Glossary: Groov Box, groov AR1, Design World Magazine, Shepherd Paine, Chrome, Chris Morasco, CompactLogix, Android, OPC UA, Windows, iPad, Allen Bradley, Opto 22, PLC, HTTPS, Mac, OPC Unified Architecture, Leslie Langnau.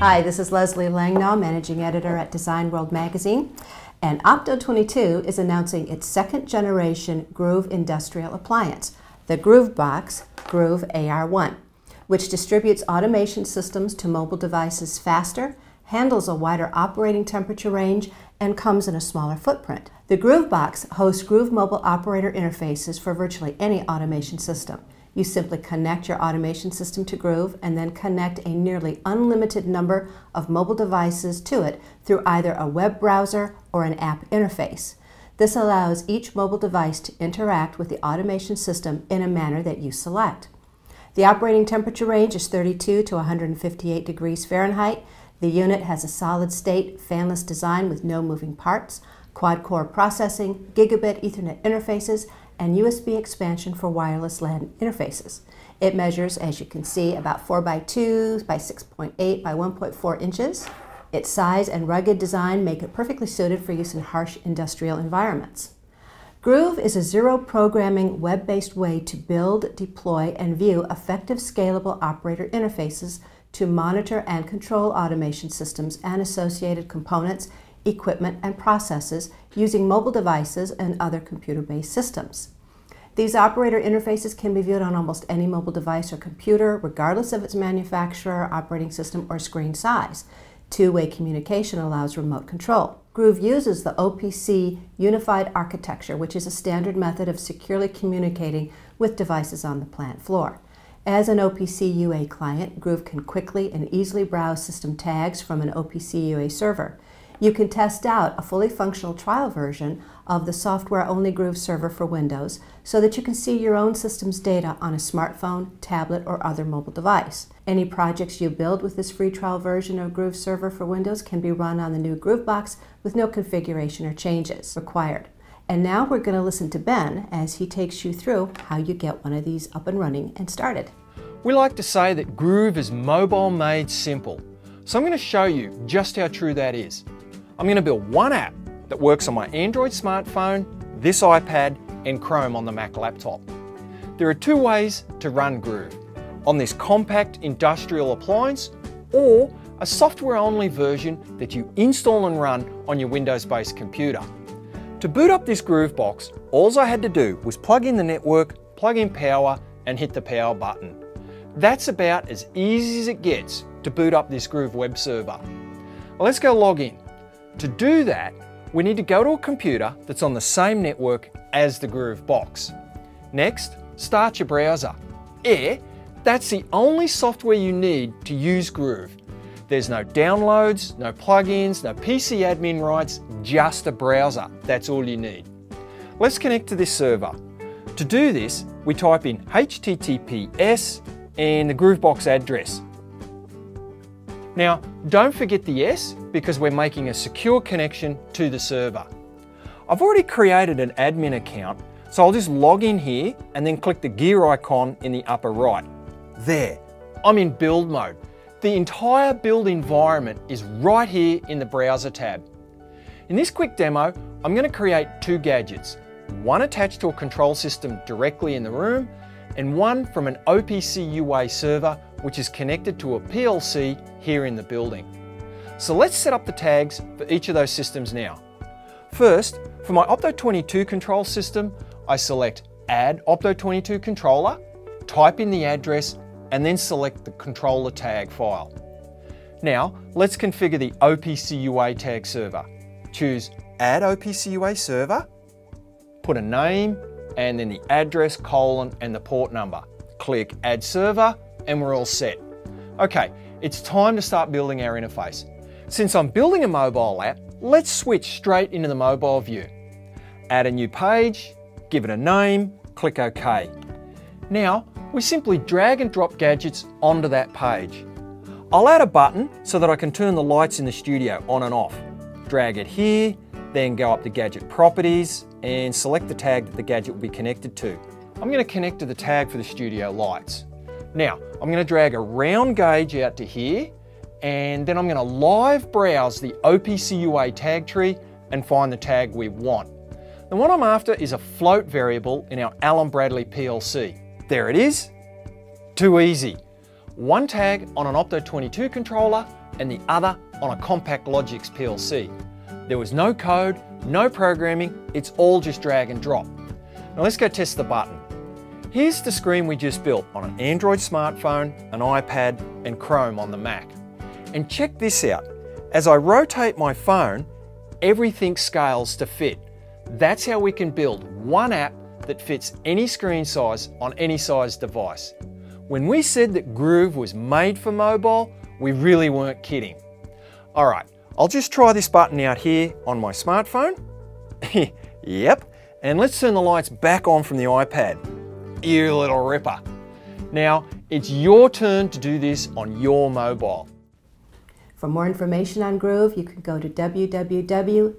Hi, this is Leslie Langnau, Managing Editor at Design World Magazine, and Opto 22 is announcing its second generation Groov industrial appliance, the Groov Box groov AR1, which distributes automation systems to mobile devices faster, handles a wider operating temperature range, and comes in a smaller footprint. The Groov Box hosts Groov mobile operator interfaces for virtually any automation system. You simply connect your automation system to Groov and then connect a nearly unlimited number of mobile devices to it through either a web browser or an app interface. This allows each mobile device to interact with the automation system in a manner that you select. The operating temperature range is 32 to 158 degrees Fahrenheit. The unit has a solid-state, fanless design with no moving parts, quad-core processing, gigabit Ethernet interfaces, and USB expansion for wireless LAN interfaces. It measures, as you can see, about 4x2 by 6.8 by 1.4 inches. Its size and rugged design make it perfectly suited for use in harsh industrial environments. Groov is a zero-programming, web-based way to build, deploy, and view effective, scalable operator interfaces to monitor and control automation systems and associated components, equipment, and processes using mobile devices and other computer-based systems. These operator interfaces can be viewed on almost any mobile device or computer, regardless of its manufacturer, operating system, or screen size. Two-way communication allows remote control. Groov uses the OPC Unified Architecture, which is a standard method of securely communicating with devices on the plant floor. As an OPC UA client, Groov can quickly and easily browse system tags from an OPC UA server. You can test out a fully functional trial version of the software-only Groov server for Windows so that you can see your own system's data on a smartphone, tablet, or other mobile device. Any projects you build with this free trial version of Groov server for Windows can be run on the new Groov Box with no configuration or changes required. And now we're going to listen to Ben as he takes you through how you get one of these up and running and started. We like to say that Groov is mobile made simple. So I'm going to show you just how true that is. I'm going to build one app that works on my Android smartphone, this iPad, and Chrome on the Mac laptop. There are two ways to run Groov: on this compact industrial appliance, or a software-only version that you install and run on your Windows-based computer. To boot up this Groov Box, all I had to do was plug in the network, plug in power, and hit the power button. That's about as easy as it gets to boot up this Groov web server. Well, let's go log in. To do that, we need to go to a computer that's on the same network as the Groov Box. Next, start your browser. That's the only software you need to use Groov. There's no downloads, no plugins, no PC admin rights, just a browser. That's all you need. Let's connect to this server. To do this, we type in HTTPS and the Groov Box address. Now, don't forget the S because we're making a secure connection to the server. I've already created an admin account, so I'll just log in here and then click the gear icon in the upper right. There, I'm in build mode. The entire build environment is right here in the browser tab. In this quick demo, I'm going to create two gadgets, one attached to a control system directly in the room and one from an OPC UA server which is connected to a PLC here in the building. So let's set up the tags for each of those systems now. First, for my Opto 22 control system, I select Add Opto 22 Controller, type in the address, and then select the controller tag file. Now, let's configure the OPC UA tag server. Choose Add OPC UA Server, put a name, and then the address, colon, and the port number. Click Add Server, and we're all set. Okay, it's time to start building our interface. Since I'm building a mobile app, let's switch straight into the mobile view. Add a new page, give it a name, click OK. Now, we simply drag and drop gadgets onto that page. I'll add a button so that I can turn the lights in the studio on and off. Drag it here, then go up to Gadget Properties and select the tag that the gadget will be connected to. I'm going to connect to the tag for the studio lights. Now, I'm going to drag a round gauge out to here, and then I'm going to live browse the OPC UA tag tree and find the tag we want. The one I'm after is a float variable in our Allen Bradley PLC. There it is. Too easy. One tag on an Opto 22 controller and the other on a CompactLogix PLC. There was no code, no programming, it's all just drag and drop. Now let's go test the button. Here's the screen we just built on an Android smartphone, an iPad, and Chrome on the Mac. And check this out. As I rotate my phone, everything scales to fit. That's how we can build one app that fits any screen size on any size device. When we said that Groov was made for mobile, we really weren't kidding. All right, I'll just try this button out here on my smartphone. Yep. And let's turn the lights back on from the iPad. You little ripper. Now, it's your turn to do this on your mobile. For more information on Groov, you can go to www.groov.com.